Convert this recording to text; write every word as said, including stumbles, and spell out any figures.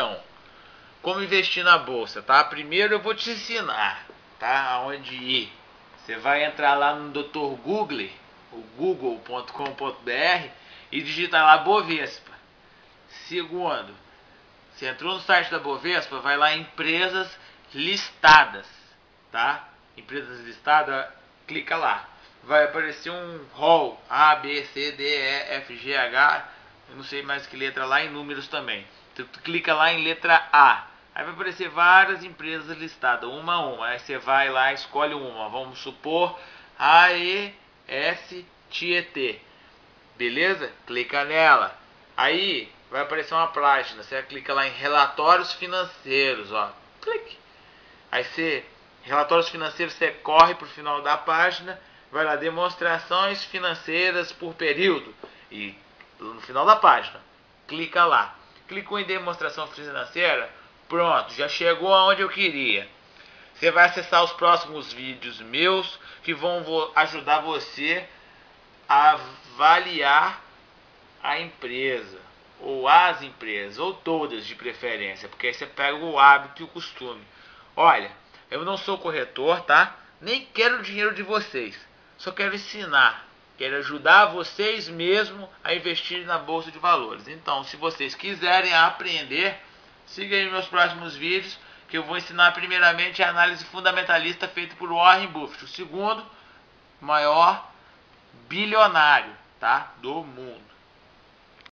Então, como investir na bolsa, tá? Primeiro eu vou te ensinar, tá? Aonde ir. Você vai entrar lá no doutor Google, o google ponto com ponto br, e digitar lá Bovespa. Segundo, você entrou no site da Bovespa, vai lá em empresas listadas, tá? Empresas listadas, clica lá. Vai aparecer um rol A, B, C, D, E, F, G, H, eu não sei mais que letra lá, e números também. Tu clica lá em letra A, aí vai aparecer várias empresas listadas, uma a uma, aí você vai lá e escolhe uma, vamos supor, A E S T E T, beleza? Clica nela, aí vai aparecer uma página, você clica lá em relatórios financeiros, ó, clique, aí você, relatórios financeiros, você corre para o final da página, vai lá, demonstrações financeiras por período, e no final da página, clica lá. Clicou em demonstração financeira, pronto, já chegou aonde eu queria. Você vai acessar os próximos vídeos meus, que vão ajudar você a avaliar a empresa, ou as empresas, ou todas de preferência, porque aí você pega o hábito e o costume. Olha, eu não sou corretor, tá? Nem quero o dinheiro de vocês, só quero ensinar. Quero ajudar vocês mesmo a investir na Bolsa de Valores. Então, se vocês quiserem aprender, siga aí meus próximos vídeos, que eu vou ensinar primeiramente a análise fundamentalista feita por Warren Buffett, o segundo maior bilionário, tá, do mundo.